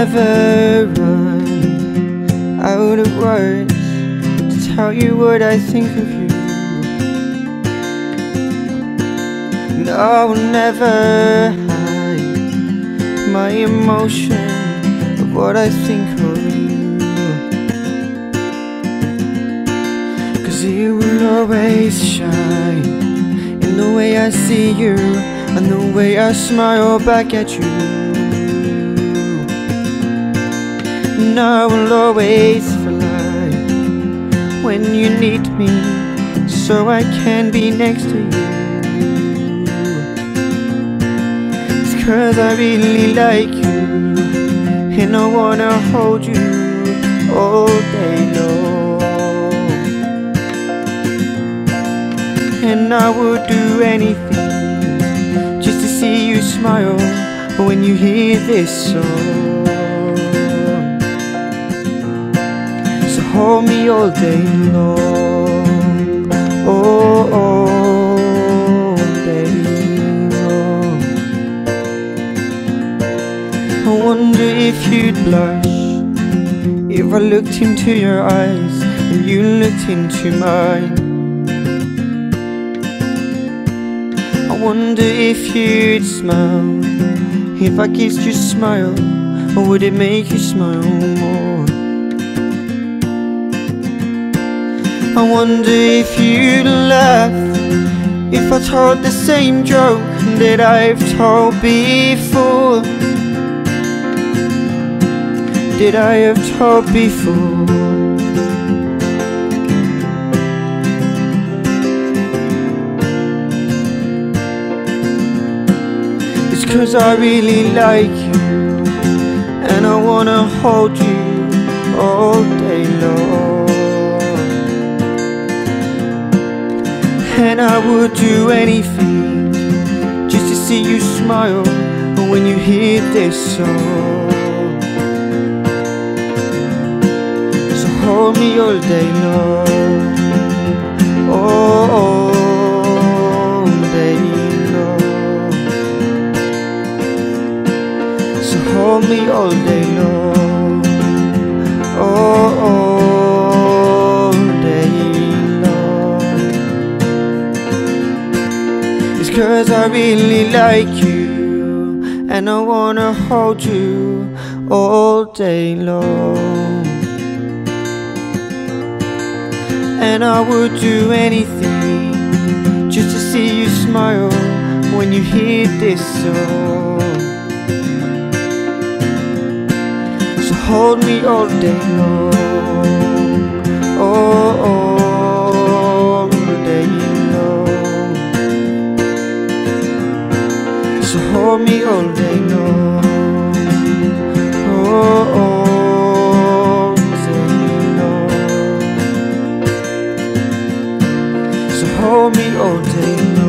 never run out of words to tell you what I think of you. And I will never hide my emotion of what I think of you, 'cause you will always shine in the way I see you and the way I smile back at you. And I will always fly when you need me, so I can be next to you. It's 'cause I really like you, and I wanna hold you all day long. And I would do anything just to see you smile when you hear this song. Hold me all day long, oh, all day long. I wonder if you'd blush if I looked into your eyes and you looked into mine. I wonder if you'd smile if I kissed your smile, or would it make you smile more? I wonder if you'd laugh if I told the same joke that I've told before, that I have told before. It's 'cause I really like you, and I wanna hold you all day long. And I would do anything just to see you smile when you hear this song. So hold me all day long, all day long. So hold me all day long, all. It's 'cause I really like you, and I wanna hold you all day long. And I would do anything just to see you smile when you hear this song. So hold me all day long, oh, oh. Hold me all day long, all day long. So hold me all day long.